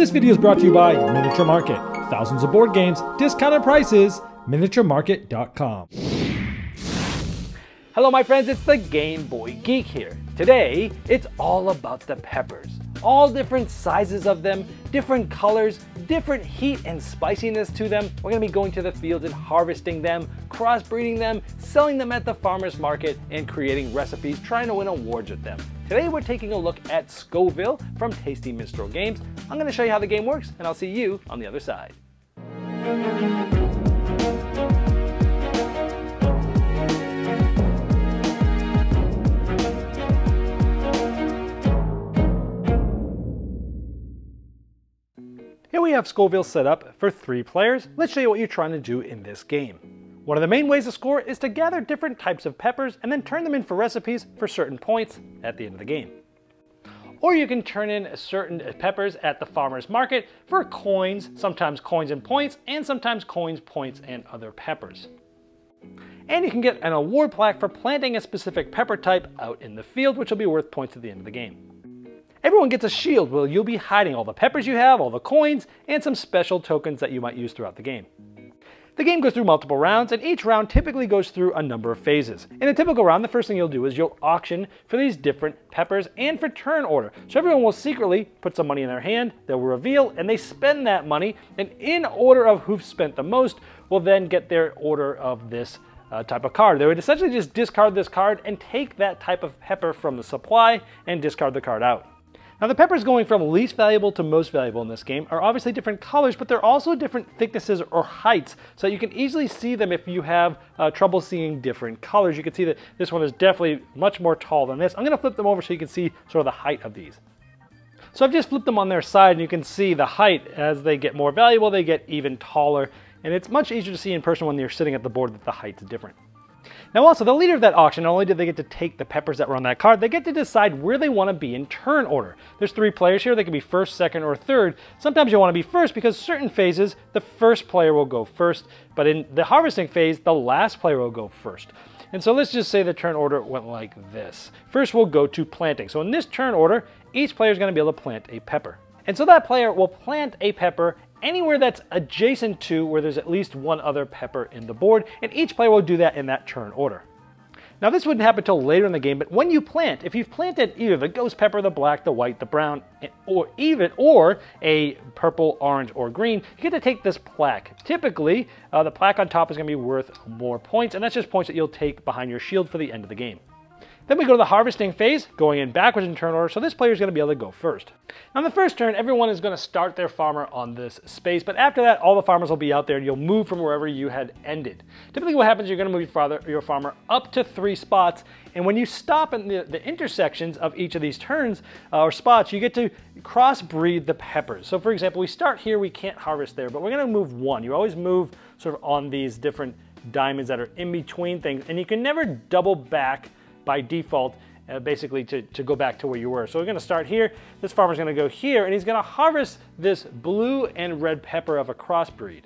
This video is brought to you by Miniature Market. Thousands of board games, discounted prices, miniaturemarket.com. Hello my friends, it's the Game Boy Geek here. Today, it's all about the peppers. All different sizes of them, different colors, different heat and spiciness to them. We're gonna be going to the fields and harvesting them, crossbreeding them, selling them at the farmer's market, and creating recipes, trying to win awards with them. Today we're taking a look at Scoville from Tasty Minstrel Games. I'm gonna show you how the game works, and I'll see you on the other side. Here we have Scoville set up for 3 players. Let's show you what you're trying to do in this game. One of the main ways to score is to gather different types of peppers and then turn them in for recipes for certain points at the end of the game. Or you can turn in certain peppers at the farmer's market for coins, sometimes coins and points, and sometimes coins, points, and other peppers. And you can get an award plaque for planting a specific pepper type out in the field, which will be worth points at the end of the game. Everyone gets a shield where you'll be hiding all the peppers you have, all the coins, and some special tokens that you might use throughout the game. The game goes through multiple rounds, and each round typically goes through a number of phases. In a typical round, the first thing you'll do is you'll auction for these different peppers and for turn order. So everyone will secretly put some money in their hand, they'll reveal, and they spend that money, and in order of who's spent the most will then get their order of this type of card. They would essentially just discard this card and take that type of pepper from the supply and discard the card out. Now the peppers going from least valuable to most valuable in this game are obviously different colors, but they're also different thicknesses or heights, so you can easily see them if you have trouble seeing different colors. You can see that this one is definitely much more tall than this. I'm going to flip them over so you can see sort of the height of these. So I've just flipped them on their side and you can see the height. As they get more valuable, they get even taller, and it's much easier to see in person when you're sitting at the board that the height's different. Now also, the leader of that auction, not only did they get to take the peppers that were on that card, they get to decide where they want to be in turn order. There's 3 players here. They can be first, second, or third. Sometimes you want to be first because certain phases, the first player will go first, but in the harvesting phase, the last player will go first. And so let's just say the turn order went like this. First, we'll go to planting. So in this turn order, each player is going to be able to plant a pepper. And so that player will plant a pepper anywhere that's adjacent to where there's at least one other pepper in the board, and each player will do that in that turn order. Now this wouldn't happen until later in the game, but when you plant, if you've planted either the ghost pepper, the black, the white, the brown, or a purple, orange, or green, you get to take this plaque. Typically, the plaque on top is going to be worth more points, and that's just points that you'll take behind your shield for the end of the game. Then we go to the harvesting phase, going in backwards in turn order, so this player is going to be able to go first. Now, on the first turn, everyone is going to start their farmer on this space, but after that, all the farmers will be out there, and you'll move from wherever you had ended. Typically what happens, you're going to move your farmer up to 3 spots, and when you stop in the intersections of each of these turns or spots, you get to crossbreed the peppers. So for example, we start here, we can't harvest there, but we're going to move 1. You always move sort of on these different diamonds that are in between things, and you can never double back by default, basically to go back to where you were. So we're going to start here, this farmer's going to go here, and he's going to harvest this blue and red pepper of a crossbreed.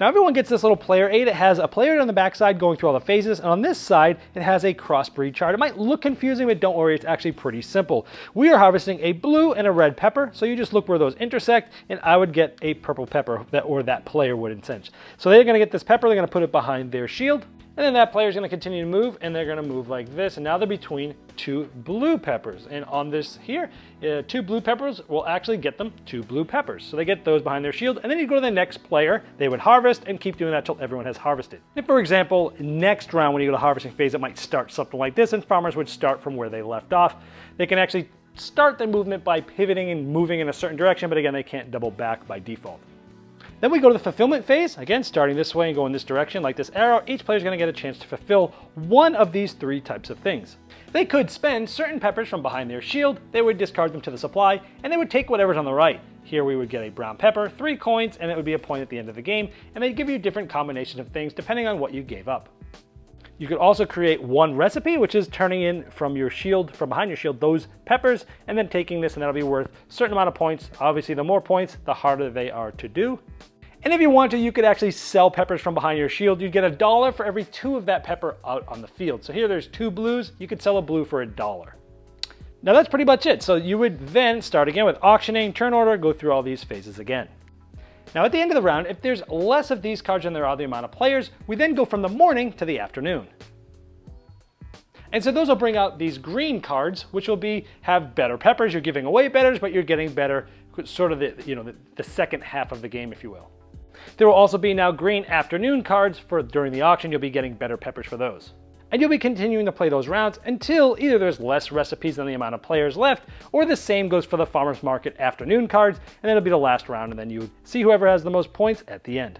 Now everyone gets this little player aid. It has a player aid on the backside going through all the phases, and on this side it has a crossbreed chart. It might look confusing, but don't worry, it's actually pretty simple. We are harvesting a blue and a red pepper, so you just look where those intersect, and I would get a purple pepper, that player would incent. So they're going to get this pepper, they're going to put it behind their shield, and then that player is going to continue to move, and they're going to move like this, and now they're between 2 blue peppers, and on this here, 2 blue peppers will actually get them 2 blue peppers, so they get those behind their shield, and then you go to the next player, they would harvest, and keep doing that till everyone has harvested. If, for example, next round when you go to the harvesting phase, it might start something like this, and farmers would start from where they left off. They can actually start their movement by pivoting and moving in a certain direction, but again, they can't double back by default. Then we go to the fulfillment phase, again starting this way and going this direction like this arrow. Each player is going to get a chance to fulfill one of these 3 types of things. They could spend certain peppers from behind their shield, they would discard them to the supply, and they would take whatever's on the right. Here we would get a brown pepper, 3 coins, and it would be a point at the end of the game, and they give you different combinations of things depending on what you gave up. You could also create one recipe, which is turning in from your shield, from behind your shield, those peppers, and then taking this, and that'll be worth a certain amount of points. Obviously, the more points, the harder they are to do. And if you want to, you could actually sell peppers from behind your shield. You'd get $1 for every 2 of that pepper out on the field. So here there's 2 blues. You could sell a blue for $1. Now that's pretty much it. So you would then start again with auctioning, turn order, go through all these phases again. Now at the end of the round, if there's less of these cards than there are the amount of players, we then go from the morning to the afternoon. And so those will bring out these green cards, which will be have better peppers. You're giving away betters, but you're getting better, sort of the second half of the game, if you will. There will also be now green afternoon cards for during the auction. You'll be getting better peppers for those. And you'll be continuing to play those rounds until either there's less recipes than the amount of players left, or the same goes for the farmer's market afternoon cards, and then it'll be the last round, and then you see whoever has the most points at the end.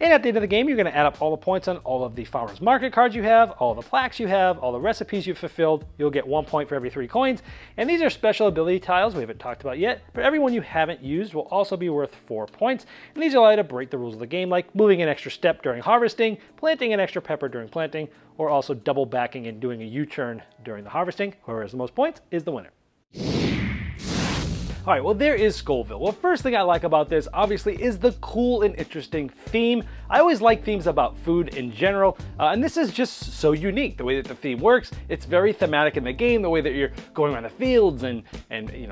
And at the end of the game, you're going to add up all the points on all of the farmer's market cards you have, all the plaques you have, all the recipes you've fulfilled. You'll get 1 point for every 3 coins. And these are special ability tiles we haven't talked about yet, but every one you haven't used will also be worth 4 points. And these allow you to break the rules of the game, like moving an extra step during harvesting, planting an extra pepper during planting, or also double backing and doing a U-turn during the harvesting. Whoever has the most points is the winner. All right, well, there is Scoville. Well, first thing I like about this, obviously, is the cool and interesting theme. I always like themes about food in general, and this is just so unique, the way that the theme works. It's very thematic in the game, the way that you're going around the fields and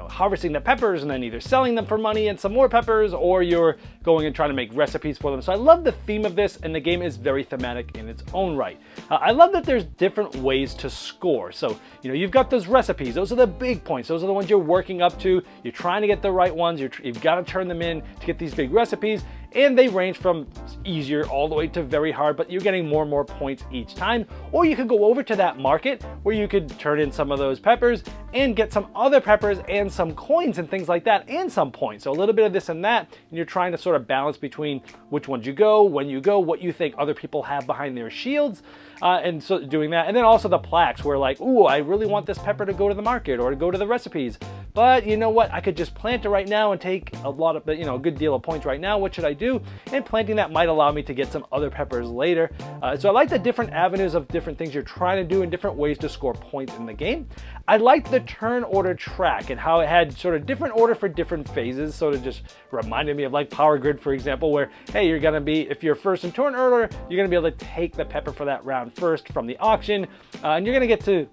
harvesting the peppers and then either selling them for money and some more peppers, or you're going and trying to make recipes for them. So I love the theme of this, and the game is very thematic in its own right. I love that there's different ways to score. So, you've got those recipes. Those are the big points. Those are the ones you're working up to. You're trying to get the right ones. You've got to turn them in to get these big recipes, and they range from easier all the way to very hard, but you're getting more and more points each time. Or you could go over to that market where you could turn in some of those peppers and get some other peppers and some coins and things like that and some points. So a little bit of this and that, and you're trying to sort of balance between which ones you go, when you go, what you think other people have behind their shields, and so doing that. And then also the plaques where like, ooh, I really want this pepper to go to the market or to go to the recipes. But you know what? I could just plant it right now and take a lot of, a good deal of points right now. What should I do? And planting that might allow me to get some other peppers later. So I like the different avenues of different things you're trying to do and different ways to score points in the game. I liked the turn order track and how it had sort of different order for different phases. Sort of just reminded me of like Power Grid, for example, where, hey, you're going to be, if you're first in turn order, you're going to be able to take the pepper for that round first from the auction. And you're going to get to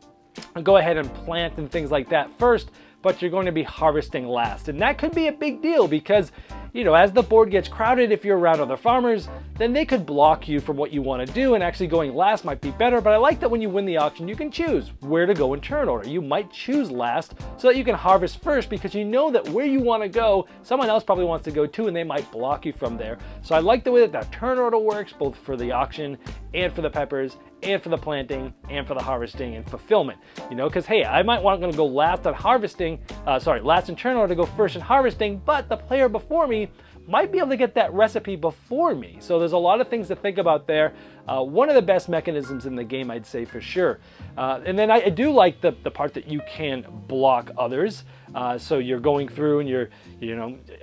go ahead and plant and things like that first, but you're going to be harvesting last. And that could be a big deal because, as the board gets crowded, if you're around other farmers, then they could block you from what you want to do, and actually going last might be better. But I like that when you win the auction, you can choose where to go in turn order. You might choose last so that you can harvest first because you know that where you want to go, someone else probably wants to go too, and they might block you from there. So I like the way that that turn order works, both for the auction and for the peppers, and for the planting, and for the harvesting and fulfillment, because hey, I might want to go last on harvesting, last in turn order to go first in harvesting, but the player before me might be able to get that recipe before me. So there's a lot of things to think about there. One of the best mechanisms in the game, I'd say, for sure. And then I do like the part that you can block others. So you're going through and you're,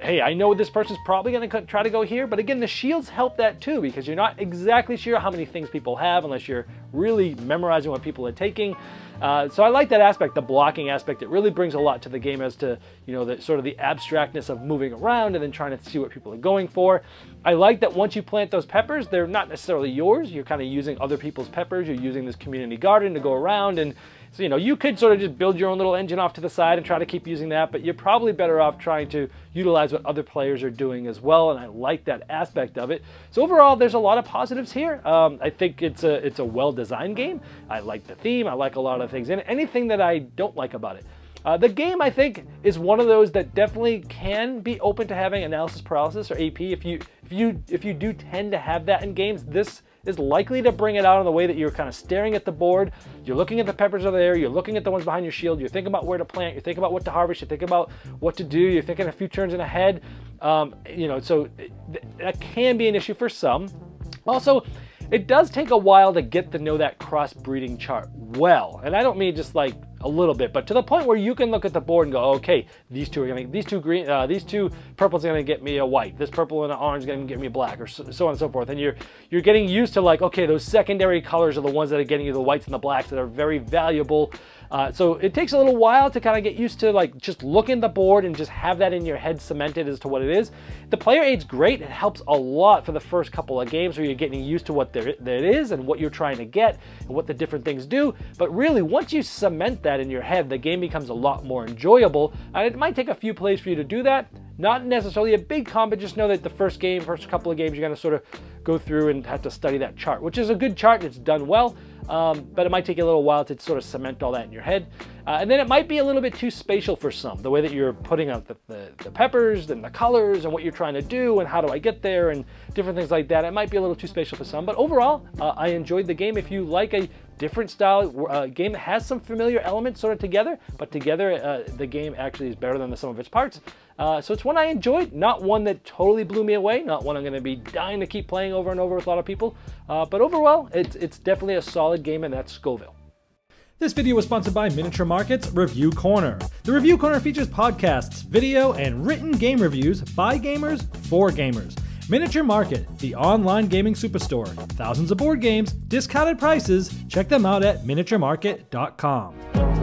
hey, I know this person's probably going to try to go here. But again, the shields help that too, because you're not exactly sure how many things people have unless you're really memorizing what people are taking. So I like that aspect, the blocking aspect. It really brings a lot to the game as to, the sort of the abstractness of moving around and then trying to see what people are going for. I like that once you plant those peppers, they're not necessarily yours. You're kind of using other people's peppers. You're using this community garden to go around. And so, you could sort of just build your own little engine off to the side and try to keep using that, but you're probably better off trying to utilize what other players are doing as well. And I like that aspect of it. So overall, there's a lot of positives here. I think it's a well-designed game. I like the theme. I like a lot of things in it. Anything that I don't like about it. The game, I think, is one of those that definitely can be open to having analysis paralysis, or AP. If you do tend to have that in games, this is likely to bring it out in the way that you're kind of staring at the board, you're looking at the peppers over there, you're looking at the ones behind your shield, you're thinking about where to plant, you're thinking about what to harvest, you're thinking about what to do, you're thinking a few turns in ahead. So that can be an issue for some. Also, it does take a while to get to know that crossbreeding chart well. And I don't mean just like a little bit, but to the point where you can look at the board and go, okay, these two purples are gonna get me a white, this purple and an orange is gonna get me a black, or so on and so forth. And you're getting used to like, okay, those secondary colors are the ones that are getting you the whites and the blacks that are very valuable. So it takes a little while to kind of get used to like just looking at the board and just have that in your head cemented as to what it is. The player aid's great. It helps a lot for the first couple of games where you're getting used to what there is and what you're trying to get and what the different things do. But really, once you cement that in your head, the game becomes a lot more enjoyable. And it might take a few plays for you to do that. Not necessarily a big comp, but just know that the first couple of games, you're going to sort of go through and have to study that chart, which is a good chart. It's done well, but it might take you a little while to sort of cement all that in your head. And then it might be a little bit too spatial for some, the way that you're putting out the peppers and the colors and what you're trying to do and how do I get there and different things like that. It might be a little too spatial for some, but overall, I enjoyed the game. If you like a different style game that has some familiar elements sort of together, but together the game actually is better than the sum of its parts. So it's one I enjoyed, not one that totally blew me away, not one I'm going to be dying to keep playing over and over with a lot of people, but overall, it's definitely a solid game, and that's Scoville. This video was sponsored by Miniature Market's Review Corner. The Review Corner features podcasts, video, and written game reviews by gamers for gamers. Miniature Market, the online gaming superstore. Thousands of board games, discounted prices. Check them out at miniaturemarket.com.